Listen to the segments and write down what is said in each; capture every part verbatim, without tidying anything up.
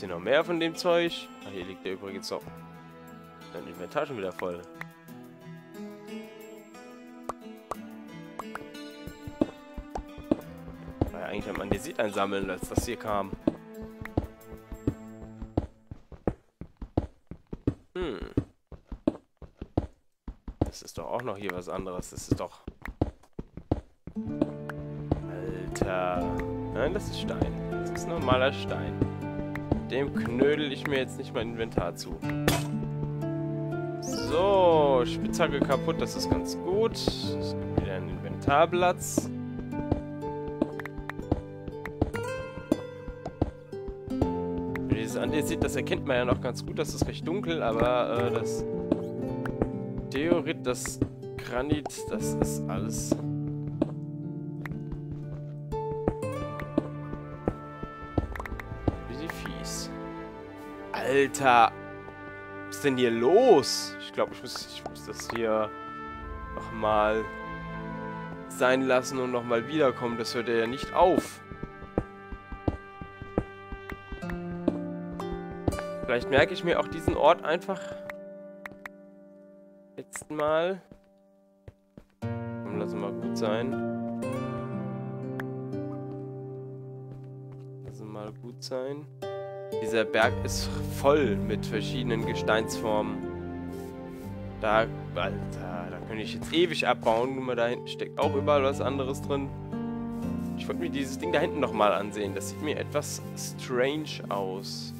Gibt's hier noch mehr von dem Zeug? Ach, hier liegt der übrigens auch. Dann ist mein Taschen wieder voll. War ja eigentlich hat man Desit einsammeln, als das hier kam. Hm. Das ist doch auch noch hier was anderes. Das ist doch... Alter. Nein, das ist Stein. Das ist normaler Stein. Dem knödel ich mir jetzt nicht mein Inventar zu. So, Spitzhacke kaputt, das ist ganz gut. Es gibt wieder einen Inventarblatz. Dieses Andesit, das erkennt man ja noch ganz gut, das ist recht dunkel, aber äh, das Diorit, das Granit, das ist alles... Alter, was ist denn hier los? Ich glaube, ich muss, ich muss das hier nochmal sein lassen und nochmal wiederkommen. Das hört ja nicht auf. Vielleicht merke ich mir auch diesen Ort einfach. Letzten Mal. Komm, lass mal gut sein. Lass mal gut sein. Dieser Berg ist voll mit verschiedenen Gesteinsformen. Da, Alter, da könnte ich jetzt ewig abbauen. Nur mal da hinten steckt auch überall was anderes drin. Ich wollte mir dieses Ding da hinten nochmal ansehen. Das sieht mir etwas strange aus.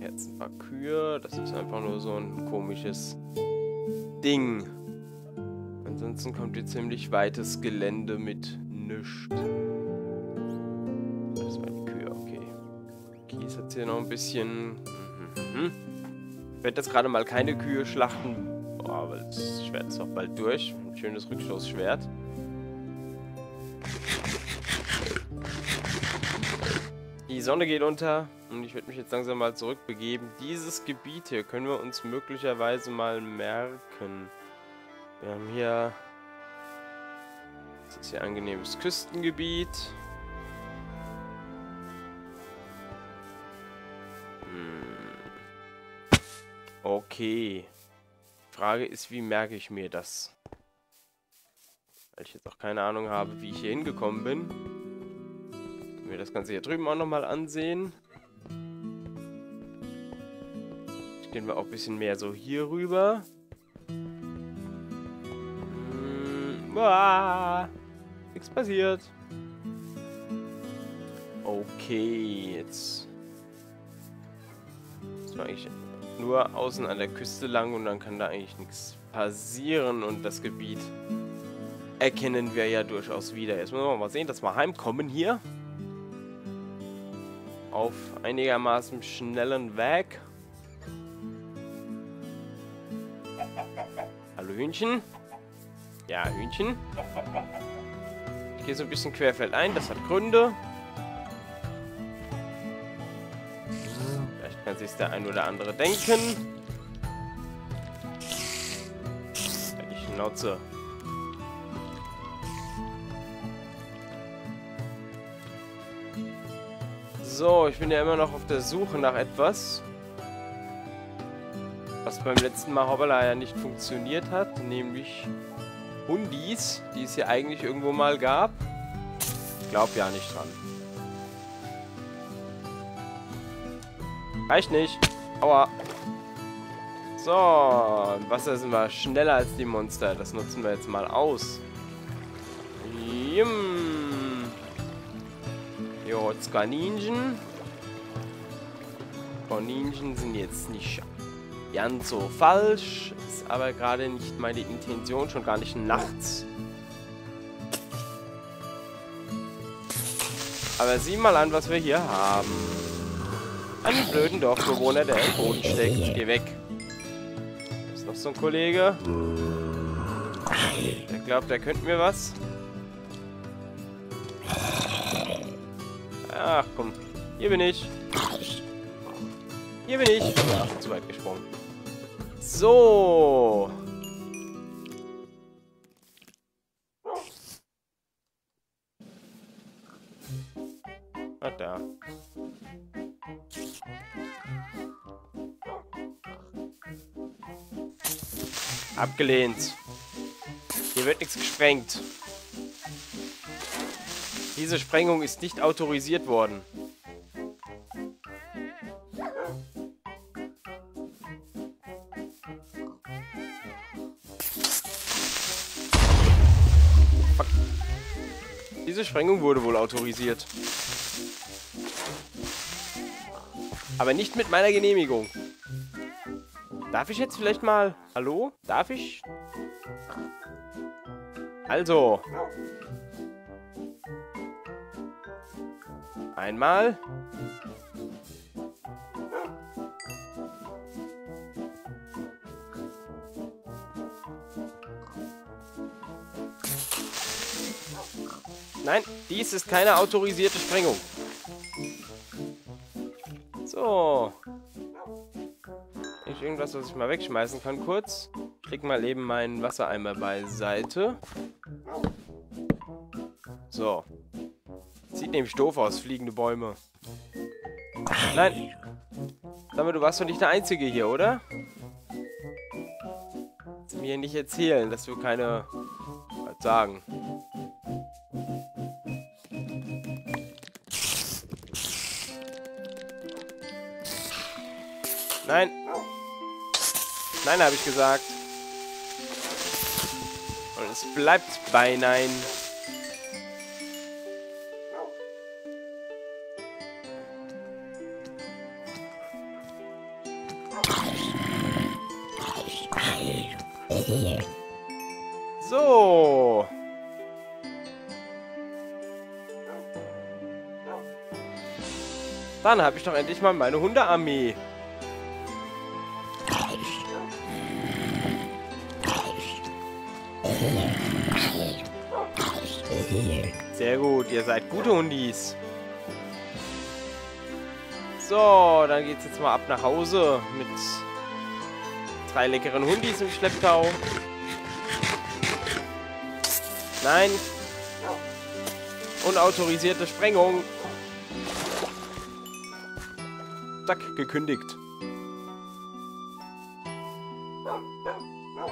Jetzt ein paar Kühe. Das ist einfach nur so ein komisches Ding. Ansonsten kommt hier ziemlich weites Gelände mit nichts. Das war die Kühe, okay. Kies hat hier noch ein bisschen... Ich werde jetzt gerade mal keine Kühe schlachten. Oh, aber das Schwert ist auch bald durch. Ein schönes Rückstoßschwert. Die Sonne geht unter und ich werde mich jetzt langsam mal zurückbegeben. Dieses Gebiet hier können wir uns möglicherweise mal merken. Wir haben hier, das ist hier ein angenehmes Küstengebiet. Hm. Okay. Frage ist, wie merke ich mir das? Weil ich jetzt auch keine Ahnung habe, wie ich hier hingekommen bin. Können wir das Ganze hier drüben auch nochmal ansehen. Jetzt gehen wir auch ein bisschen mehr so hier rüber. Ah, nichts passiert. Okay, jetzt. Jetzt mache ich nur außen an der Küste lang und dann kann da eigentlich nichts passieren. Und das Gebiet erkennen wir ja durchaus wieder. Jetzt müssen wir mal sehen, dass wir heimkommen hier. Auf einigermaßen schnellen Weg. Hallo Hühnchen. Ja, Hühnchen. Ich gehe so ein bisschen querfeldein, das hat Gründe. Vielleicht kann sich der ein oder andere denken. Halt die Schnauze. So, ich bin ja immer noch auf der Suche nach etwas. Was beim letzten Mal hoppala ja nicht funktioniert hat, nämlich... Hundis, die es hier eigentlich irgendwo mal gab. Ich glaube ja nicht dran. Reicht nicht. Aua. So, im Wasser sind wir schneller als die Monster. Das nutzen wir jetzt mal aus. Jim. Jo, jetzt Kaninchen. Kaninchen sind jetzt nicht ganz so falsch, ist aber gerade nicht meine Intention, schon gar nicht nachts. Aber sieh mal an, was wir hier haben. Einen blöden Dorfbewohner, der im Boden steckt. Geh weg. Ist noch so ein Kollege. Der glaubt, der könnte mir was. Ach komm, hier bin ich. Hier bin ich. Ach, zu weit gesprungen. So. Ah, da. Abgelehnt. Hier wird nichts gesprengt. Diese Sprengung ist nicht autorisiert worden. Fuck. Diese Sprengung wurde wohl autorisiert. Aber nicht mit meiner Genehmigung. Darf ich jetzt vielleicht mal... Hallo? Darf ich? Also. Einmal. Nein, dies ist keine autorisierte Sprengung. So. Irgendwas, was ich mal wegschmeißen kann, kurz. Ich leg mal eben meinen Wassereimer beiseite. So. Sieht nämlich doof aus, fliegende Bäume. Nein. Sag mal, du warst doch nicht der Einzige hier, oder? Kannst du mir nicht erzählen, dass du keine... Was sagen? Nein. Nein, habe ich gesagt. Und es bleibt bei Nein. So. Dann habe ich doch endlich mal meine Hundearmee. Sehr gut, ihr seid gute Hundis. So, dann geht's jetzt mal ab nach Hause mit drei leckeren Hundis im Schlepptau. Nein. Unautorisierte Sprengung. Zack, gekündigt.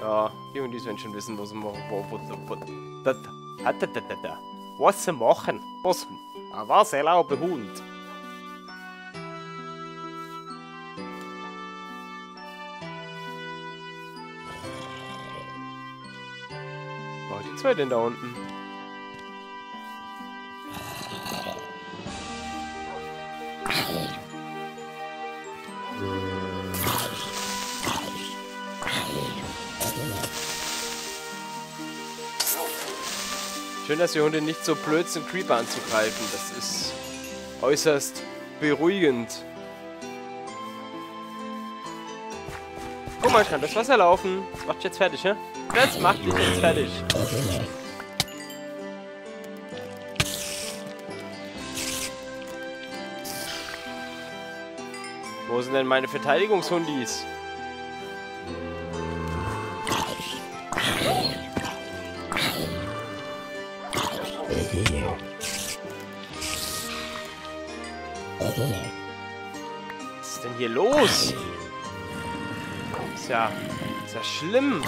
Ja, die Hundis werden schon wissen, was sie machen. Was sie machen. Was? Ein was erlauber Hund. Wo sind die zwei denn da unten? Schön, dass die Hunde nicht so blöd sind, Creeper anzugreifen. Das ist äußerst beruhigend. Guck mal, ich kann durchs Wasser laufen. Das macht dich jetzt fertig, ne? Das macht dich jetzt fertig. Wo sind denn meine Verteidigungshundis? Was ist denn hier los? Ist ja, ist ja schlimm.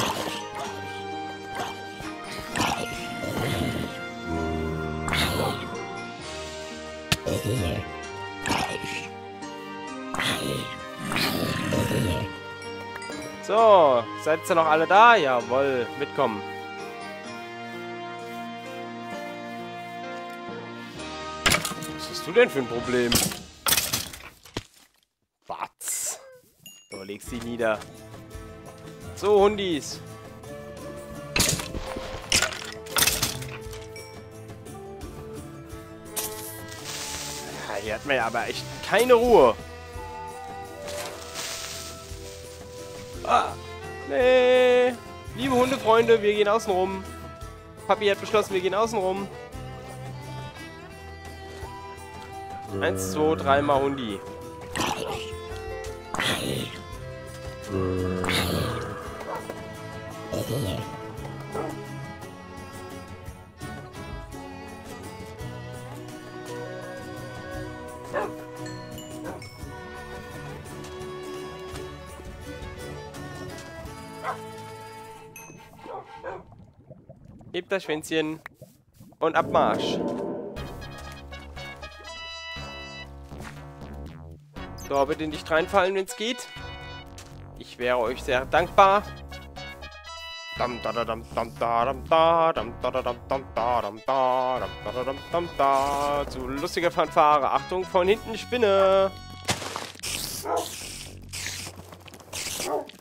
So, seid ihr noch alle da? Jawohl, mitkommen. Was hast du denn für ein Problem? Was? So, leg sie nieder. So, Hundis. Ja, hier hat man ja aber echt keine Ruhe. Ah, nee. Liebe Hundefreunde, wir gehen außen rum. Papi hat beschlossen, wir gehen außen rum. Eins, zwei, dreimal Hundi. Hebt das Schwänzchen und Abmarsch. So, bitte nicht reinfallen, wenn es geht. Ich wäre euch sehr dankbar. Zu lustiger Fanfare. Achtung, von hinten Spinne.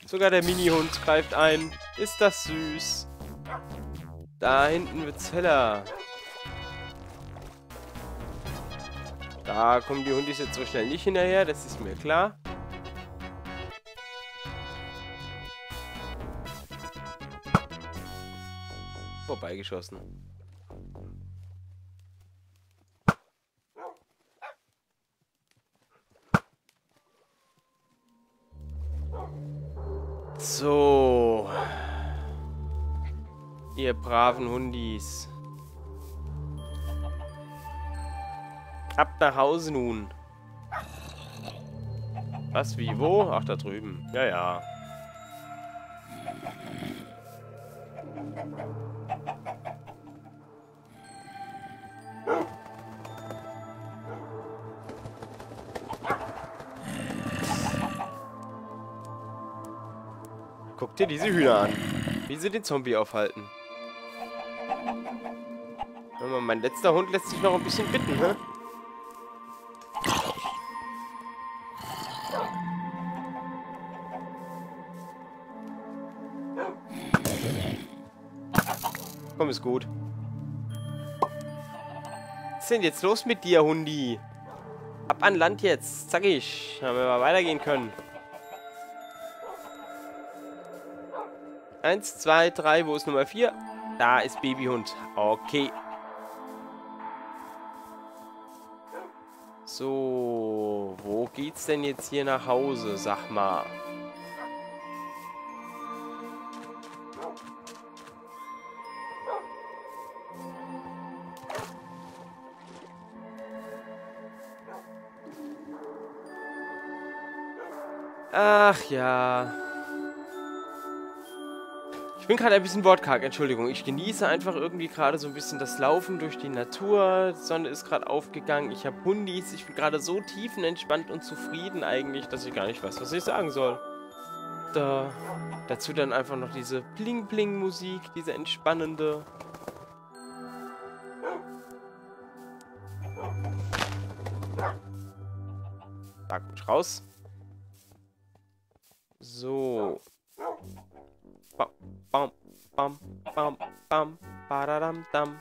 Sogar der Mini-Hund greift ein. Ist das süß. Da hinten wird's heller. Da kommen die Hundis jetzt so schnell nicht hinterher, das ist mir klar. Vorbeigeschossen. So. Ihr braven Hundis. Ab nach Hause nun. Was, wie, wo? Ach, da drüben. Ja, ja. Guck dir diese Hühner an, wie sie den Zombie aufhalten. Mein letzter Hund lässt sich noch ein bisschen bitten, ne? Komm, ist gut. Was ist denn jetzt los mit dir, Hundi? Ab an Land jetzt. Zack ich. Damit wir mal weitergehen können. Eins, zwei, drei. Wo ist Nummer vier? Da ist Babyhund. Okay. So. Wo geht's denn jetzt hier nach Hause? Sag mal. Ach ja. Ich bin gerade ein bisschen wortkarg, Entschuldigung. Ich genieße einfach irgendwie gerade so ein bisschen das Laufen durch die Natur. Die Sonne ist gerade aufgegangen. Ich habe Hundis. Ich bin gerade so tiefenentspannt und zufrieden eigentlich, dass ich gar nicht weiß, was ich sagen soll. Da, dazu dann einfach noch diese Bling-Bling-Musik, diese entspannende. Da gut, raus. So. Bam, bam, bam, bam, bam, badadam, dam.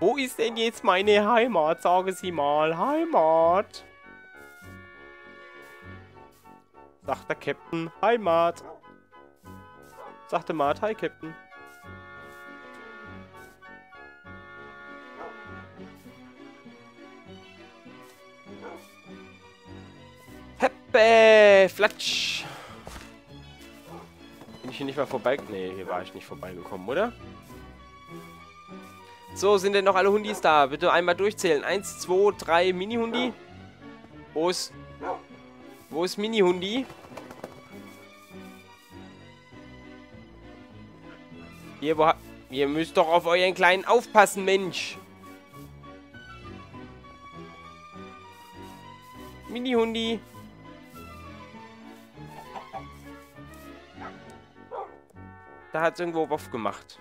Wo ist denn jetzt meine Heimat? Sage sie mal. Heimat. Sagt der Captain. Heimat. Sagt der Mart. Hi, Captain. Heppe! Flatsch! Hier nicht mal vorbei... Nee, hier war ich nicht vorbeigekommen, oder? So, sind denn noch alle Hundis da? Bitte einmal durchzählen. Eins, zwei, drei Mini-Hundi. Wo ist... Wo ist Mini-Hundi? Ihr, ihr müsst doch auf euren Kleinen aufpassen, Mensch! Mini-Hundi! Da hat es irgendwo Woff gemacht.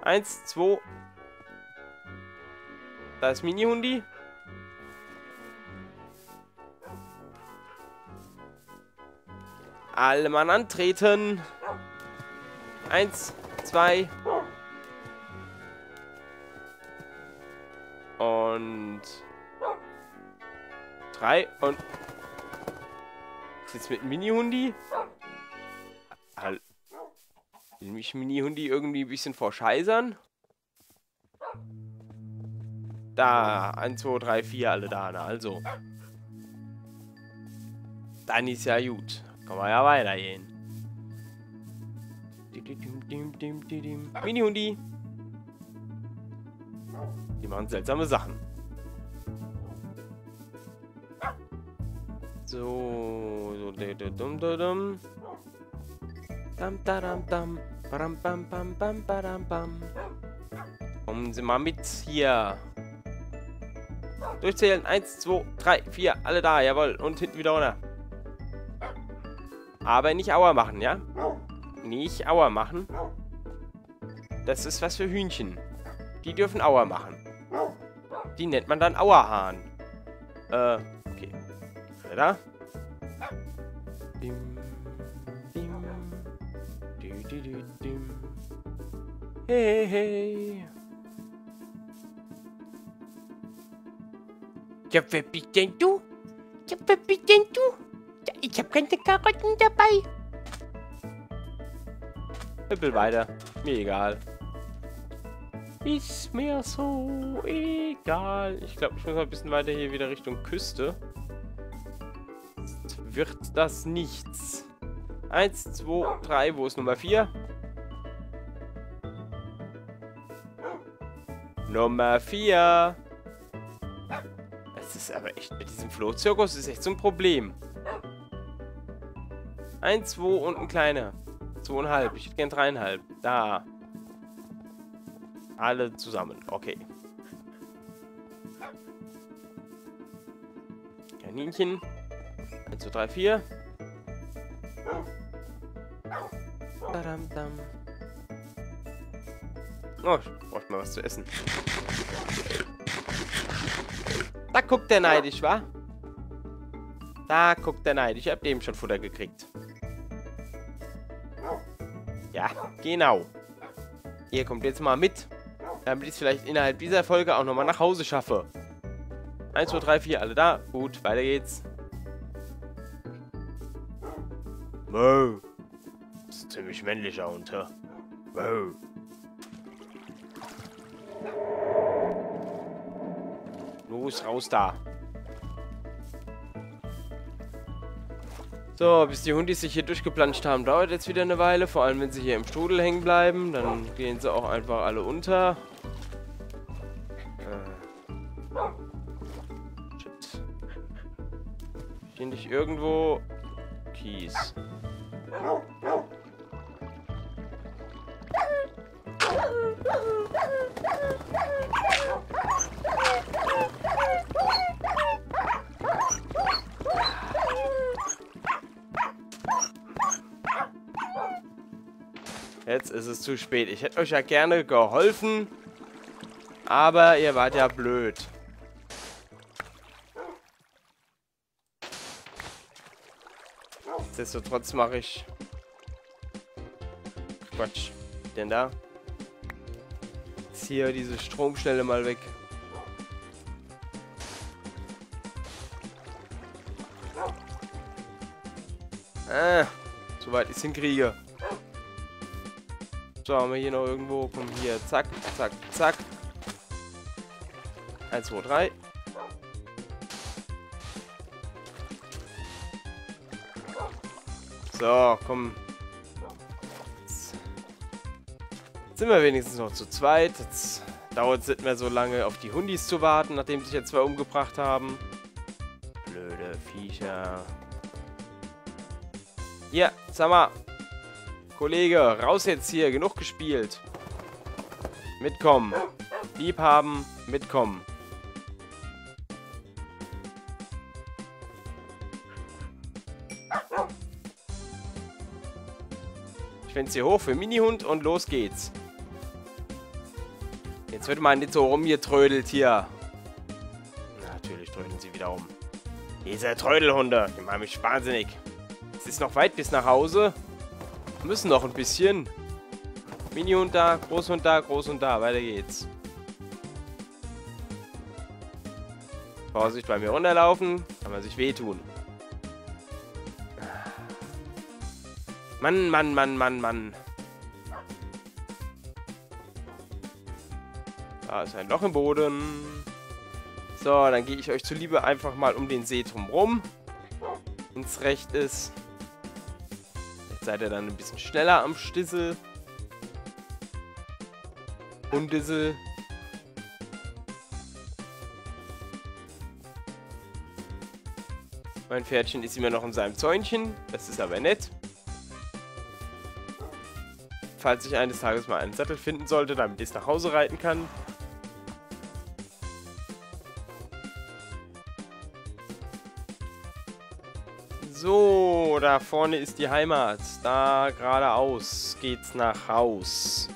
Eins, zwei. Da ist Mini-Hundi. Alle Mann antreten. Eins, zwei. Und. Drei und. Was ist jetzt mit Mini-Hundi? Hallo. Will mich Mini-Hundi irgendwie ein bisschen vorscheißern? Da, eins, zwei, drei, vier, alle da, na, also. Dann ist ja gut. Kann man ja weitergehen. Mini-Hundi. Die machen seltsame Sachen. So, so, dumm, dumm, dumm. Dam, dam, dam, badam, bam, bam, bam, badam, bam. Kommen Sie mal mit hier. Durchzählen. eins, zwei, drei, vier. Alle da, jawohl. Und hinten wieder runter. Aber nicht Aua machen, ja? Nicht Aua machen. Das ist was für Hühnchen. Die dürfen Aua machen. Die nennt man dann Auerhahn. Äh, okay. Da. Dim, dim. Du, du, du, dim. Hey, hey. Ja, wer bist denn du? Ja, wer bist denn du? Ja, ich hab keine Karotten dabei. Hüppel weiter. Mir egal. Ist mir so egal. Ich glaube, ich muss mal ein bisschen weiter hier wieder Richtung Küste. Jetzt wird das nichts. eins, zwei, drei. Wo ist Nummer vier? Nummer vier. Das ist aber echt, mit diesem Flohzirkus ist echt so ein Problem. eins, zwei und ein kleiner. zwei Komma fünf. Ich hätte gern drei Komma fünf. Da. Alle zusammen. Okay. Kaninchen. eins, zwei, drei, vier. Badam, dam. Oh, ich brauche mal was zu essen. Da guckt der neidisch, wa? Da guckt der neidisch. Ich hab dem schon Futter gekriegt. Ja, genau. Ihr kommt jetzt mal mit. Damit ich es vielleicht innerhalb dieser Folge auch nochmal nach Hause schaffe. eins, zwei, drei, vier, alle da. Gut, weiter geht's. Wow. Das ist ziemlich männlich da unten. Wow. Los, raus da. So, bis die Hundis sich hier durchgeplanscht haben, dauert jetzt wieder eine Weile. Vor allem, wenn sie hier im Strudel hängen bleiben, dann gehen sie auch einfach alle unter. Äh. Shit. Stehen nicht irgendwo Kies. Jetzt ist es zu spät. Ich hätte euch ja gerne geholfen, aber ihr wart ja blöd. Nichtsdestotrotz mache ich Quatsch. Denn da ziehe diese Stromschnelle mal weg. Ah, soweit ich es hinkriege. So, haben wir hier noch irgendwo. Komm hier. Zack, zack, zack. eins, zwei, drei. So, komm. Jetzt sind wir wenigstens noch zu zweit. Jetzt dauert es nicht mehr so lange, auf die Hundis zu warten, nachdem sich jetzt zwei umgebracht haben. Blöde Viecher. Hier, sag mal. Kollege, raus jetzt hier. Genug gespielt. Mitkommen. Lieb haben, mitkommen. Ich find's hier hoch für Minihund und los geht's. Jetzt wird man nicht so rumgetrödelt hier. Natürlich trödeln sie wieder um. Diese Trödelhunde, die machen mich wahnsinnig. Es ist noch weit bis nach Hause. Müssen noch ein bisschen. Minihund da, Großhund da, Großhund da. Weiter geht's. Vorsicht, bei mir runterlaufen. Kann man sich wehtun. Mann, Mann, Mann, Mann, Mann. Da ist ein Loch im Boden. So, dann gehe ich euch zuliebe einfach mal um den See drumherum. Wenn's recht ist. Seid ihr dann ein bisschen schneller am Stissel. Hundissel. Mein Pferdchen ist immer noch in seinem Zäunchen. Das ist aber nett. falls ich eines Tages mal einen Sattel finden sollte, damit ich es nach Hause reiten kann. So, da vorne ist die Heimat. Da geradeaus geht's nach Haus.